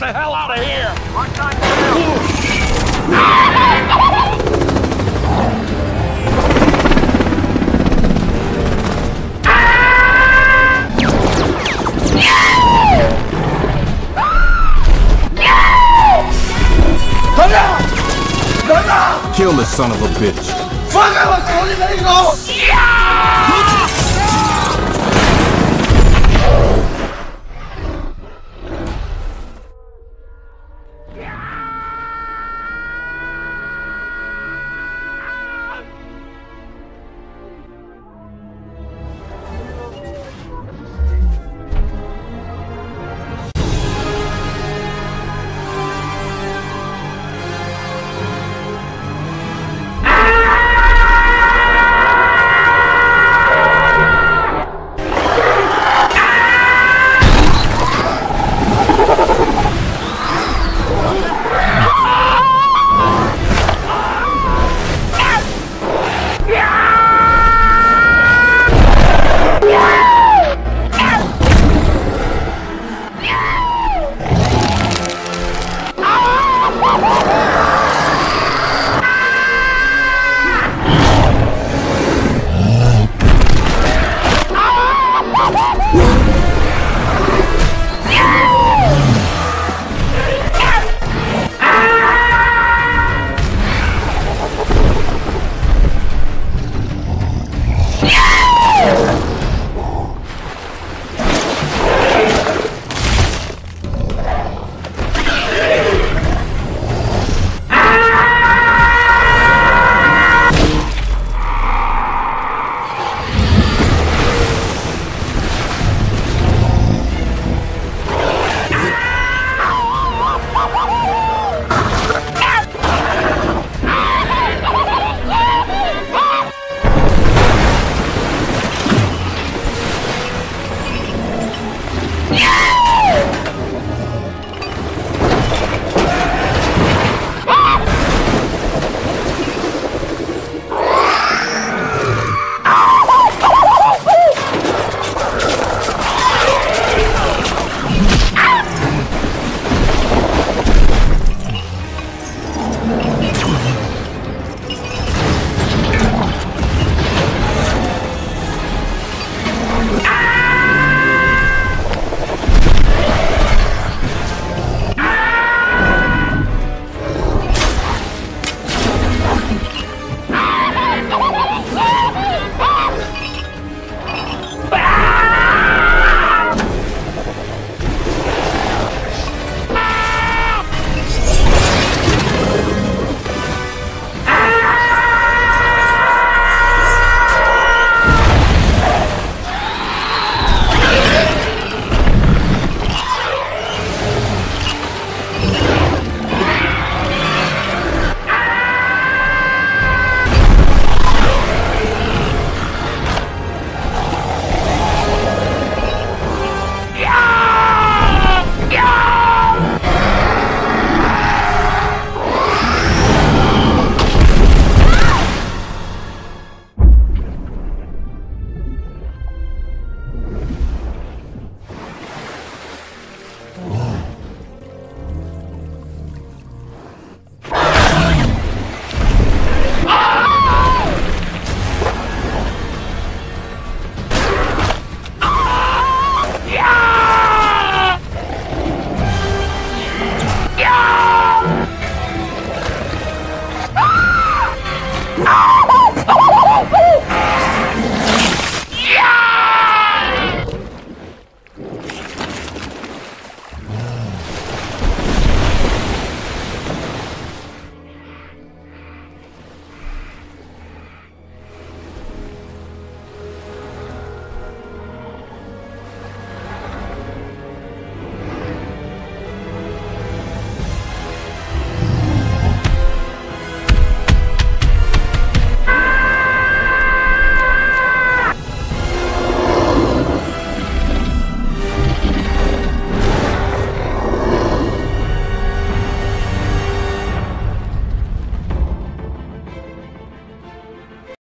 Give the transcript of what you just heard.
the hell out of here! Right time to kill this son of a bitch! Fuck! I was only letting go!